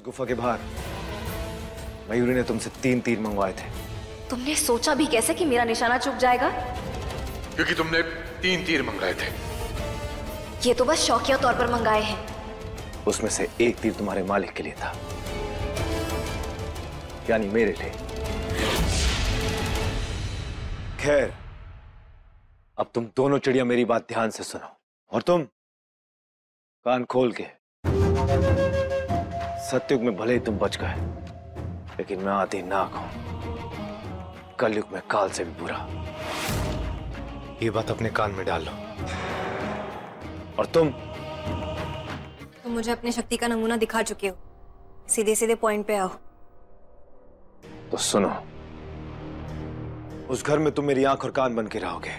उस गुफा के बाहर मयूरी ने तुमसे 3 तीर मंगवाए थे। तुमने सोचा भी कैसे कि मेरा निशाना चूक जाएगा? क्योंकि तुमने 3 तीर मंगाए थे। ये तो बस शौकिया तौर पर मंगाए हैं। उसमें से 1 तीर तुम्हारे मालिक के लिए था, यानी मेरे लिए। खैर, अब तुम दोनों चिड़िया मेरी बात ध्यान से सुनो, और तुम कान खोल के। सतयुग में भले ही तुम बच गए, लेकिन मैं आधी नाक हूं, कलयुग में काल से भी बुरा। ये बात अपने कान में डाल लो। और तुम मुझे अपनी शक्ति का नमूना दिखा चुके हो, सीधे सीधे पॉइंट पे आओ। तो सुनो, उस घर में तुम मेरी आंख और कान बन के रहोगे।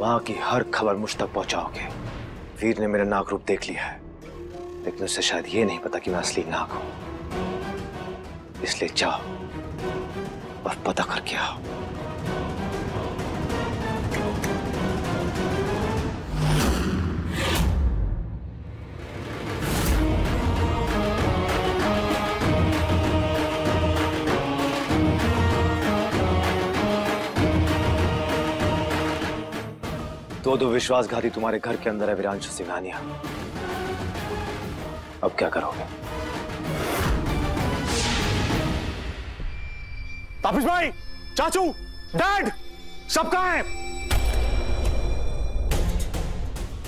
वहां की हर खबर मुझ तक पहुंचाओगे। वीर ने मेरा नाग रूप देख लिया है, लेकिन उसे शायद ये नहीं पता कि मैं असली नाग हूं। इसलिए जाओ और पता करके आओ। दो विश्वासघाती तुम्हारे घर के अंदर है वीरांशु सिंघानिया। अब क्या करोगे? तपिश भाई, चाचू, डैड, सब कहाँ हैं?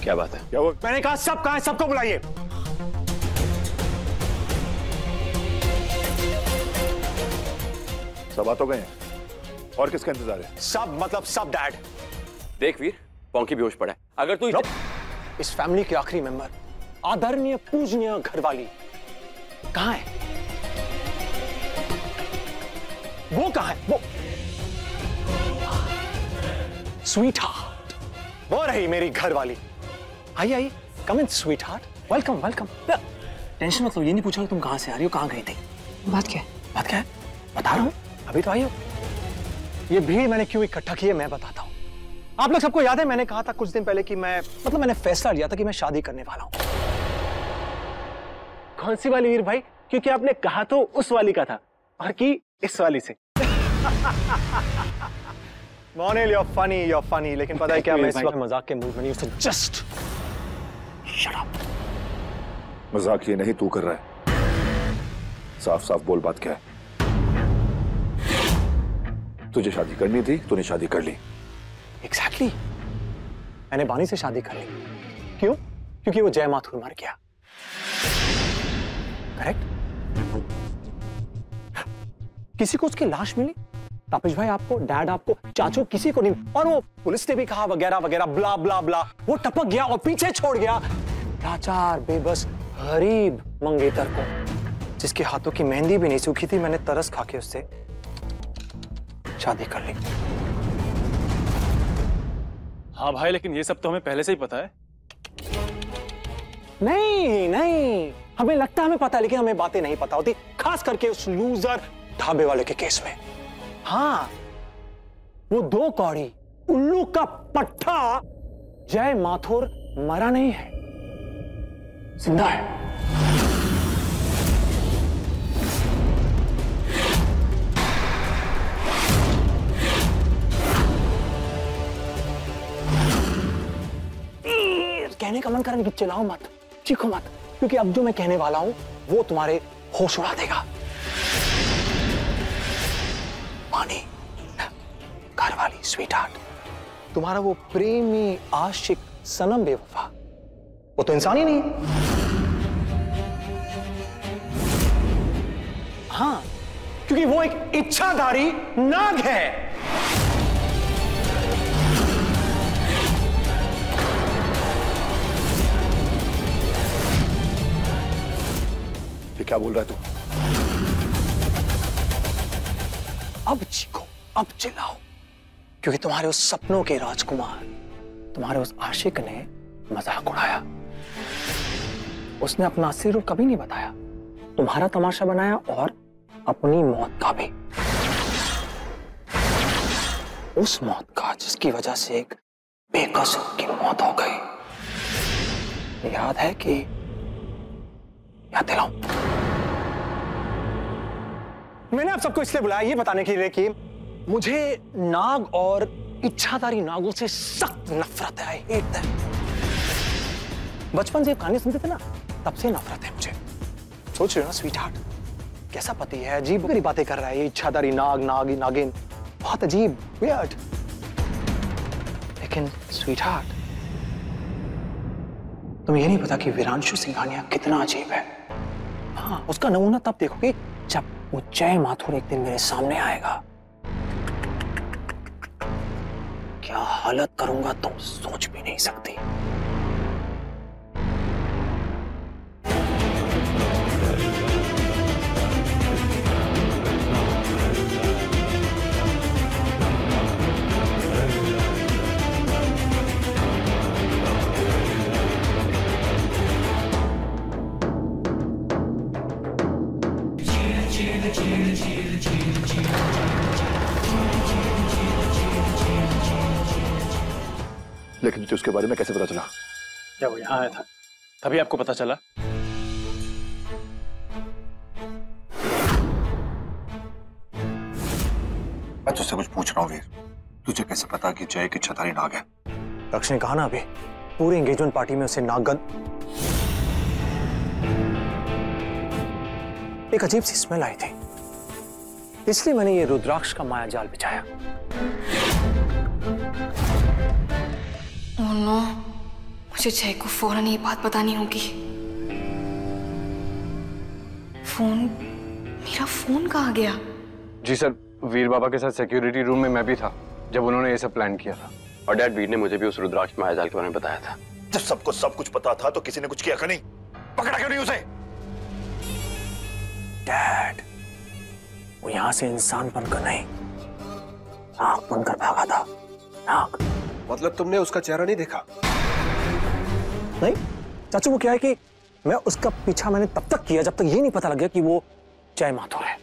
क्या बात है? क्या हुआ? मैंने कहा सब कहाँ हैं, सबको बुलाइए। सब आ तो गए हैं, और किसका इंतजार है? सब मतलब सब डैड। देख वीर, पौंकी बेहोश पड़ा है। अगर तू इस फैमिली के आखिरी मेंबर, आदरणीय पूजनीय घरवाली कहाँ है? वो कहाँ है? वो स्वीटहार्ट, वो रही मेरी घरवाली। आइए आइए, come in sweetheart, welcome welcome. Tension मत लो, ये नहीं पूछा कि तुम कहाँ से आ रही हो, कहाँ गई थी। बात क्या है बता रहा हूँ, अभी तो आई हो। ये भीड़ मैंने क्यों इकट्ठा की है मैं बताता हूँ। आप लोग सबको याद है मैंने कहा था कुछ दिन पहले कि मैंने फैसला लिया था कि मैं शादी करने वाला हूँ। कौन सी वाली वीर भाई? क्योंकि आपने कहा तो उस वाली का था, और कि इस वाली से। मोनिल, you're funny, लेकिन पता है क्या, मैं इस वक्त मजाक के मूड में नहीं हूँ। Just shut up. मजाक ये नहीं तू कर रहा है, साफ साफ बोल बात क्या है। तुझे शादी करनी थी, तूने शादी कर ली। Exactly. मैंने बानी से शादी कर ली। क्यों? क्योंकि वो जय माथुर मर गया। करेक्ट? किसी को उसकी लाश मिली? तपिश भाई आपको, डैड आपको, चाचू, किसी को नहीं। और वो पुलिस ने भी कहा वगैरह वगैरह ब्ला ब्ला ब्ला। वो टपक गया और पीछे छोड़ गया लाचार बेबस गरीब मंगेतर को, जिसके हाथों की मेहंदी भी नहीं सूखी थी। मैंने तरस खा के उससे शादी कर ली। हाँ भाई, लेकिन ये सब तो हमें पहले से ही पता है। नहीं, हमें लगता है हमें पता, लेकिन हमें बातें नहीं पता होती, खास करके उस लूजर ढाबे वाले के केस में। हाँ, वो 2 कौड़ी उल्लू का पट्टा जय माथुर मरा नहीं है, जिंदा है। कहने का मन करने की चिल्लाओ मत, चीखो मत, क्योंकि अब जो मैं कहने वाला हूं वो तुम्हारे होश उड़ा देगा। बानी, घरवाली, स्वीटहार्ट, तुम्हारा वो प्रेमी आशिक सनम बेवफा, वो तो इंसान ही नहीं। हाँ, क्योंकि वो एक इच्छाधारी नाग है। क्या बोल रहा है तू? अब चीखो, अब चिल्लाओ, क्योंकि तुम्हारे उस सपनों के राजकुमार, तुम्हारे उस आशिक ने मजाक उड़ाया। उसने अपना असली रूप कभी नहीं बताया, तुम्हारा तमाशा बनाया और अपनी मौत का भी। उस मौत का जिसकी वजह से एक बेकसूर की मौत हो गई। याद है कि याद दिलाऊं? मैंने आप सबको इसलिए बुलाया ये बताने के लिए कि मुझे नाग और इच्छाधारी नागों से सख्त नफरत है, हेट है। बचपन से कहानी सुनते थे ना, तब से नफरत है मुझे। सोच रहे हो ना स्वीट हार्ट, कैसा पति है, अजीब गरीब बातें कर रहा है ये इच्छाधारी नाग, नागिन, बहुत अजीब, वियर्ड। लेकिन स्वीट हार्ट, तुम ये नहीं पता कि वीरांशु सिंघानिया कितना अजीब है। हाँ, उसका नमूना तब देखोगे जब वो जय माथुर एक दिन मेरे सामने आएगा। क्या हालत करूंगा तुम सोच भी नहीं सकती। लेकिन तुझे उसके बारे में कैसे पता चला? क्या वो यहाँ आया था तभी आपको पता चला? मैं तुझसे कुछ पूछ रहा हूँ वीर, तुझे कैसे पता कि जय की इच्छाधारी नाग है? लक्ष्य ने कहा ना, अभी पूरी एंगेजमेंट पार्टी में उसे नागगंध, एक अजीब सी स्मेल आई थी, इसलिए मैंने ये रुद्राक्ष का माया जाल बिछाया। ओह नो, मुझे जय को फौरन ये बात बतानी होगी। मेरा फोन कहाँ गया? जी सर, वीर बाबा के साथ सिक्योरिटी रूम में मैं भी था जब उन्होंने ये सब प्लान किया था। और डैड, वीर ने मुझे भी उस रुद्राक्ष माया जाल के बारे में बताया था। जब सबको सब कुछ पता था तो किसी ने कुछ किया क्यों नहीं? पकड़ा क्यों नहीं उसे? डैड, वो यहाँ से इंसान बनकर नहीं, नाग बनकर भागा था। नाग मतलब तुमने उसका चेहरा नहीं देखा? नहीं चाचू, वो क्या है कि मैं उसका पीछा मैंने तब तक किया जब तक ये नहीं पता लग गया कि वो जय माथुर है।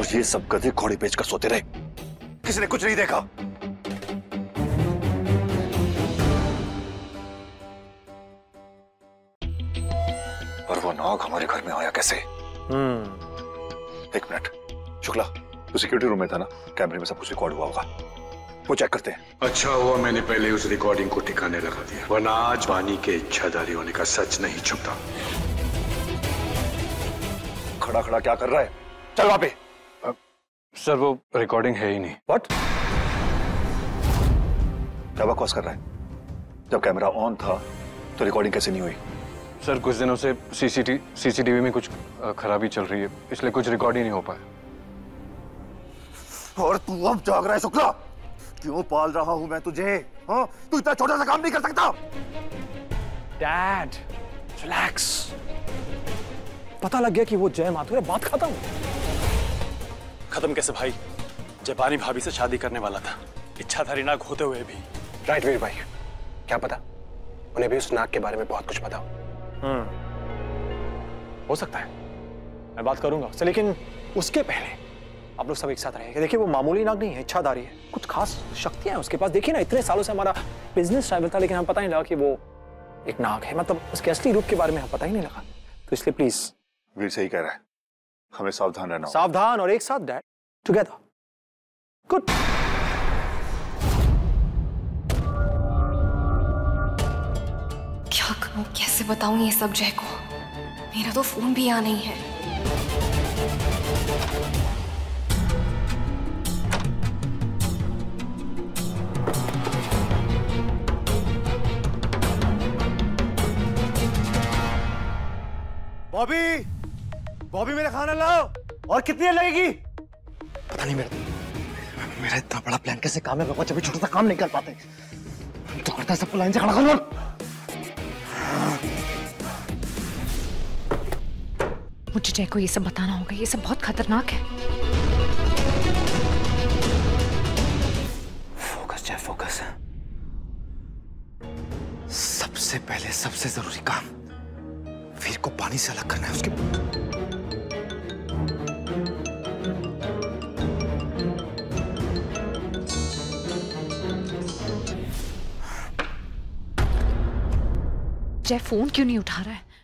और ये सब गधे घोड़े बेचकर सोते रहे, किसी ने कुछ नहीं देखा। और वो नाग हमारे घर में आया कैसे? एक मिनट, शुक्ला तो सिक्योरिटी रूम में था ना, कैमरे में सब कुछ रिकॉर्ड हुआ होगा, वो चेक करते हैं। अच्छा हुआ मैंने पहले उस रिकॉर्डिंग को ठिकाने लगा दिया, वरना आज बानी के इच्छाधारी होने का सच नहीं छुपता। खड़ा खड़ा क्या कर रहा है, चल वापे। सर वो रिकॉर्डिंग है ही नहीं। व्हाट? क्या बकवास कर रहा है, जब कैमरा ऑन था तो रिकॉर्डिंग कैसे नहीं हुई? सर कुछ दिनों से सीसीटीवी में कुछ खराबी चल रही है, इसलिए कुछ रिकॉर्ड ही नहीं हो पाया। और तू अब जाग रहा है शुक्ला, क्यों पाल रहा हूं मैं तुझे? हाँ, तू इतना छोटा सा काम नहीं कर सकता। डैड रिलैक्स, पता लग गया कि वो जय माथुर है, बात खत्म। खत्म कैसे भाई, जब बानी भाभी से शादी करने वाला था इच्छाधारी नाग होते हुए भी। राइट वीर भाई, क्या पता उन्हें भी उस नाग के बारे में बहुत कुछ पता हो सकता है। मैं बात करूंगा उससे, लेकिन उसके पहले आप लोग सब एक साथ रहेंगे। देखिए वो मामूली नाग नहीं है, इच्छाधारी है, कुछ खास शक्तियां हैं उसके पास। देखिए ना, इतने सालों से हमारा बिजनेस ट्रैवल था लेकिन हमें पता नहीं लगा कि वो एक नाग है, मतलब उसके असली रूप के बारे में हमें पता ही नहीं लगा। तो इसलिए प्लीज, वीर सही कह रहा है, हमें सावधान रहना। सावधान और एक साथ डैड, टुगेदर। गुड, क्या करूं, कैसे बताऊं ये सब जय को? मेरा तो फोन भी यहाँ नहीं है। बॉबी, बॉबी मेरा खाना लाओ। और कितनी लगेगी? पता नहीं, मेरा इतना बड़ा प्लान कैसे काम है, जब भी छोटा सा काम नहीं कर पाते। तो करता है सबको लाइन से खड़ा करो। मुझे जय को ये सब बताना होगा, ये सब बहुत खतरनाक है। फोकस जय, फोकस। सबसे पहले सबसे जरूरी काम, वीर को पानी से अलग करना है। उसके जय फोन क्यों नहीं उठा रहा है?